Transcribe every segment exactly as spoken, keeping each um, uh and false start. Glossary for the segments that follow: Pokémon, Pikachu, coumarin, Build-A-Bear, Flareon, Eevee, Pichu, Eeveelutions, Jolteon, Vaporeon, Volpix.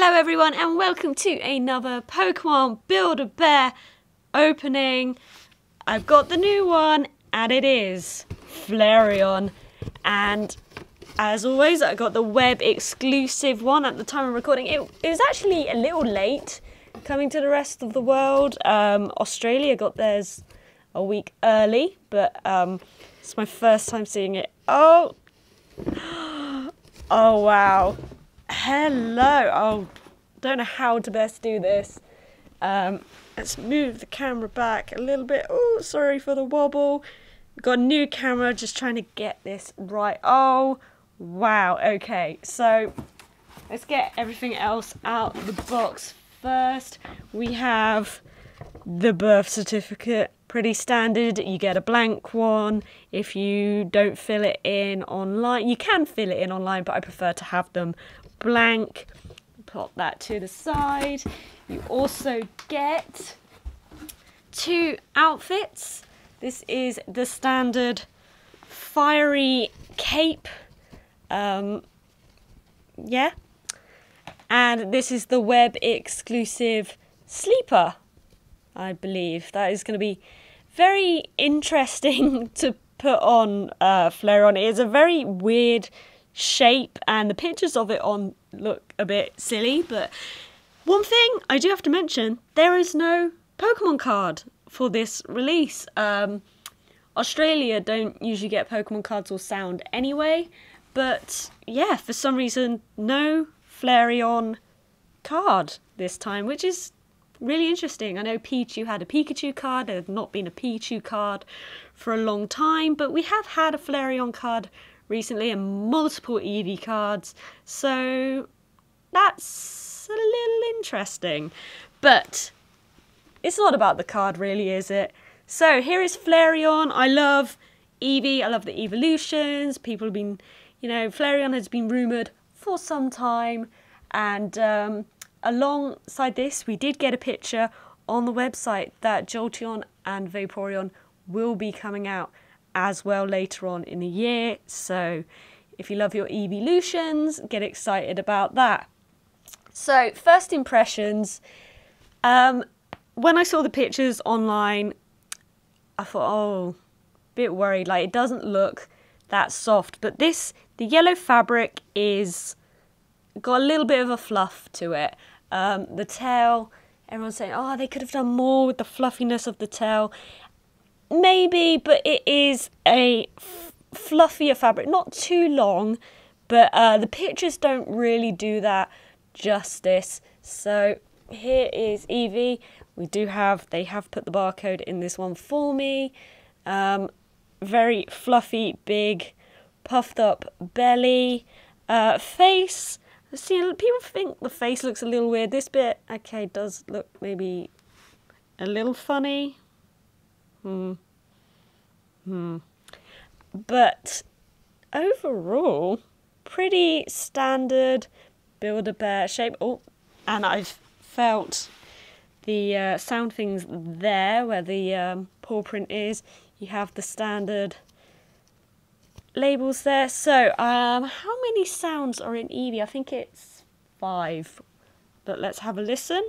Hello everyone and welcome to another Pokemon Build-A-Bear opening. I've got the new one and it is Flareon, and as always I got the web exclusive one at the time of recording. It, it was actually a little late coming to the rest of the world. Um, Australia got theirs a week early, but um, it's my first time seeing it. Oh, oh wow. Hello. Oh, don't know how to best do this. Um, let's move the camera back a little bit. Oh, sorry for the wobble. We've got a new camera, just trying to get this right. Oh, wow. Okay, so let's get everything else out of the box first. We have the birth certificate. Pretty standard. You get a blank one if you don't fill it in online. You can fill it in online, but I prefer to have them blank. Plop that to the side. You also get two outfits. This is the standard fiery cape, um, yeah, and this is the web exclusive sleeper, I believe. That is going to be very interesting to put on uh, Flareon. It is a very weird shape and the pictures of it on look a bit silly, but one thing I do have to mention, there is no Pokemon card for this release. Um, Australia don't usually get Pokemon cards or sound anyway, but yeah, for some reason no Flareon card this time, which is really interesting. I know Pichu had a Pikachu card. There had not been a Pichu card for a long time, but we have had a Flareon card recently and multiple Eevee cards, so that's a little interesting. But it's not about the card really, is it? So here is Flareon. I love Eevee. I love the Eeveelutions. People have been, you know, Flareon has been rumoured for some time, and um, alongside this, we did get a picture on the website that Jolteon and Vaporeon will be coming out as well later on in the year. So if you love your Eeveelutions, get excited about that. So first impressions, um, when I saw the pictures online, I thought, oh, a bit worried, like it doesn't look that soft. But this, the yellow fabric is got a little bit of a fluff to it. Um, the tail, everyone's saying, oh, they could have done more with the fluffiness of the tail. Maybe, but it is a f fluffier fabric. Not too long, but uh, the pictures don't really do that justice. So here is Eevee. We do have, they have put the barcode in this one for me. Um, very fluffy, big, puffed up belly. Uh, face. See, people think the face looks a little weird. This bit, okay, does look maybe a little funny. Hmm. Hmm. But overall, pretty standard Build-A-Bear shape. Oh, and I've felt the uh, sound things there where the um, paw print is. You have the standard labels there. So um how many sounds are in Eevee? I think it's five, but let's have a listen.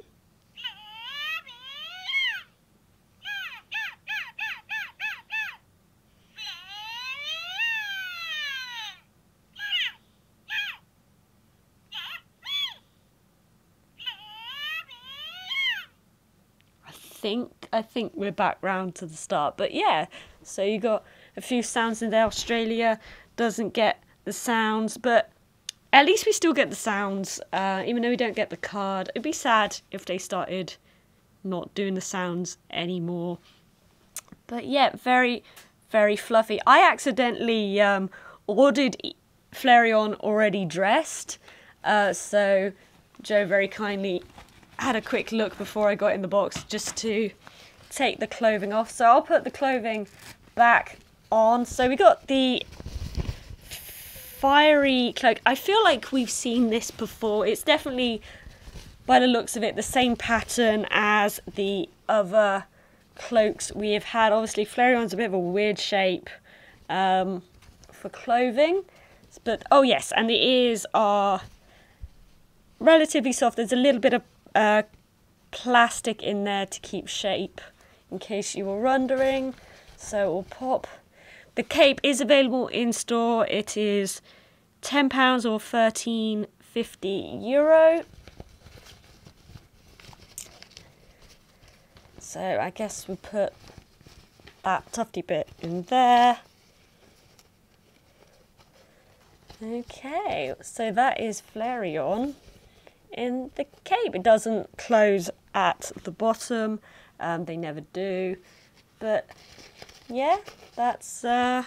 I think I think we're back round to the start, but yeah, so you got a few sounds in there. Australia doesn't get the sounds, but at least we still get the sounds, uh, even though we don't get the card. It'd be sad if they started not doing the sounds anymore. But yeah, very, very fluffy. I accidentally um, ordered Flareon already dressed, uh, so Joe very kindly had a quick look before I got in the box just to take the clothing off. So I'll put the clothing back on. So we got the fiery cloak. I feel like we've seen this before. It's definitely, by the looks of it, the same pattern as the other cloaks we have had. Obviously Flareon's a bit of a weird shape um, for clothing, but oh yes, and the ears are relatively soft. There's a little bit of uh, plastic in there to keep shape, in case you were wondering. So it will pop. The cape is available in store. It is ten pounds or thirteen fifty euro. So I guess we put that tufty bit in there. Okay, so that is Flareon in the cape. It doesn't close at the bottom. Um, they never do. But yeah, that's uh,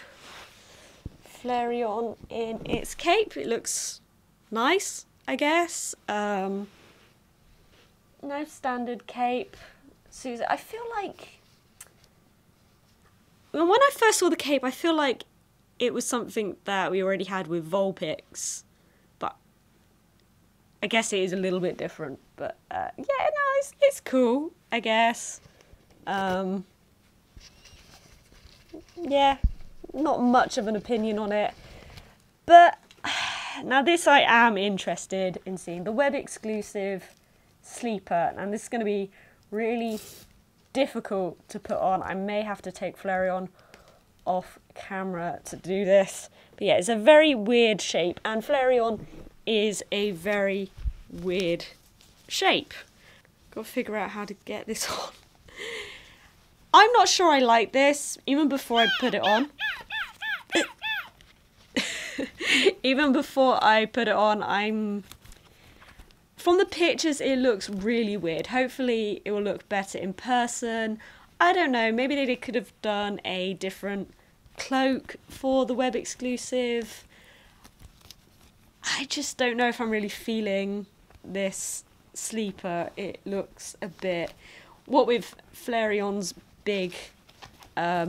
Flareon in its cape. It looks nice, I guess. Um, no standard cape. Susan, I feel like... when I first saw the cape, I feel like it was something that we already had with Volpix. But I guess it is a little bit different. But uh, yeah, no, it's, it's cool, I guess. Um, yeah, not much of an opinion on it. But now this I am interested in seeing. The web exclusive sleeper. And this is going to be... really difficult to put on. I may have to take Flareon off camera to do this. But yeah, it's a very weird shape, and Flareon is a very weird shape. Got to figure out how to get this on. I'm not sure I like this, even before I put it on. Even before I put it on, I'm... from the pictures, it looks really weird. Hopefully, it will look better in person. I don't know. Maybe they could have done a different cloak for the web exclusive. I just don't know if I'm really feeling this sleeper. It looks a bit... what with Flareon's big... Um,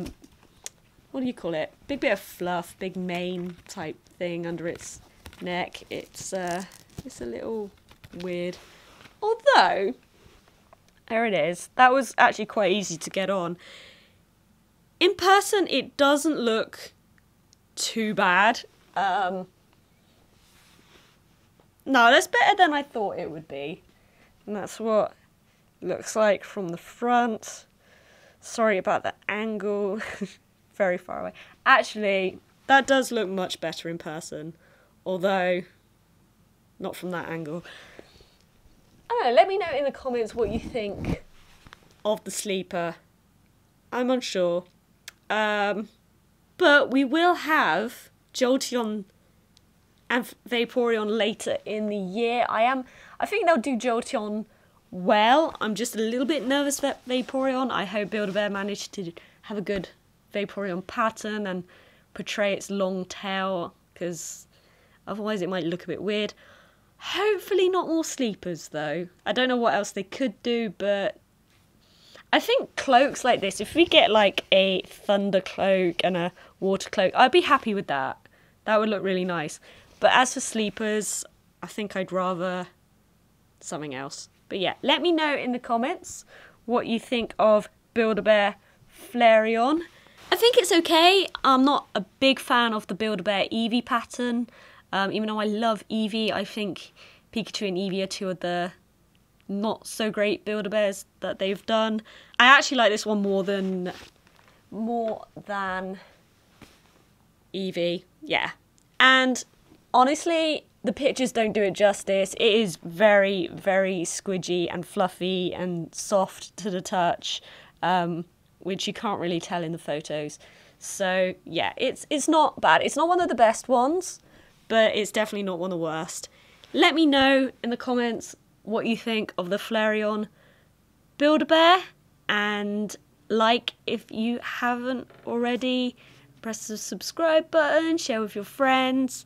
what do you call it? Big bit of fluff, big mane type thing under its neck. It's, uh, it's a little... weird. Although, there it is. That was actually quite easy to get on. In person, it doesn't look too bad. Um, no, that's better than I thought it would be. And that's what it looks like from the front. Sorry about the angle. Very far away. Actually, that does look much better in person. Although, not from that angle. I don't know, let me know in the comments what you think of the sleeper. I'm unsure. Um, but we will have Jolteon and Vaporeon later in the year. I am. I think they'll do Jolteon well. I'm just a little bit nervous about Vaporeon. I hope Build-A-Bear managed to have a good Vaporeon pattern and portray its long tail, because otherwise it might look a bit weird. Hopefully not more sleepers, though. I don't know what else they could do, but I think cloaks like this, if we get like a thunder cloak and a water cloak, I'd be happy with that. That would look really nice. But as for sleepers, I think I'd rather something else. But yeah, let me know in the comments what you think of Build-A-Bear Flareon. I think it's okay. I'm not a big fan of the Build-A-Bear Eevee pattern. Um, even though I love Eevee, I think Pikachu and Eevee are two of the not-so-great Build-A-Bears that they've done. I actually like this one more than more than Eevee, yeah. And honestly, the pictures don't do it justice. It is very, very squidgy and fluffy and soft to the touch, um, which you can't really tell in the photos. So, yeah, it's, it's not bad. It's not one of the best ones, but it's definitely not one of the worst. Let me know in the comments what you think of the Flareon Build-A-Bear, and like if you haven't already, press the subscribe button, share with your friends,